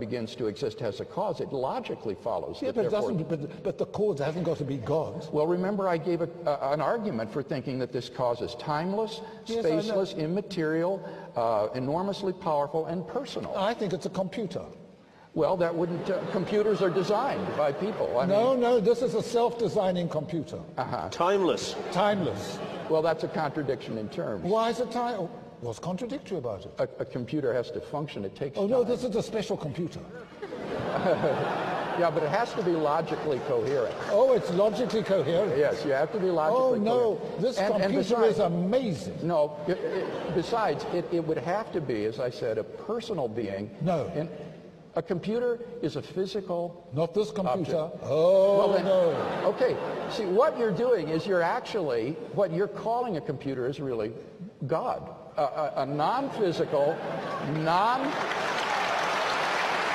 begins to exist has a cause, it logically follows. Yeah, that but the cause hasn't got to be God. Well, remember I gave an argument for thinking that this cause is timeless, yes, spaceless, immaterial, enormously powerful, and personal. I think it's a computer. Well, that wouldn't... computers are designed by people. I mean, no, this is a self-designing computer. Timeless. Timeless. Well, that's a contradiction in terms. Why is it timeless? What's contradictory about it? A computer has to function. It takes time. This is a special computer. Yeah, but it has to be logically coherent. Oh, it's logically coherent? Yes, you have to be logically coherent. This computer is amazing. No, besides, it would have to be, as I said, a personal being. No. A computer is a physical Not this computer. Object. Oh, well, then, no. Okay, see, what you're doing is you're actually, what you're calling a computer is really God. A non-physical, non...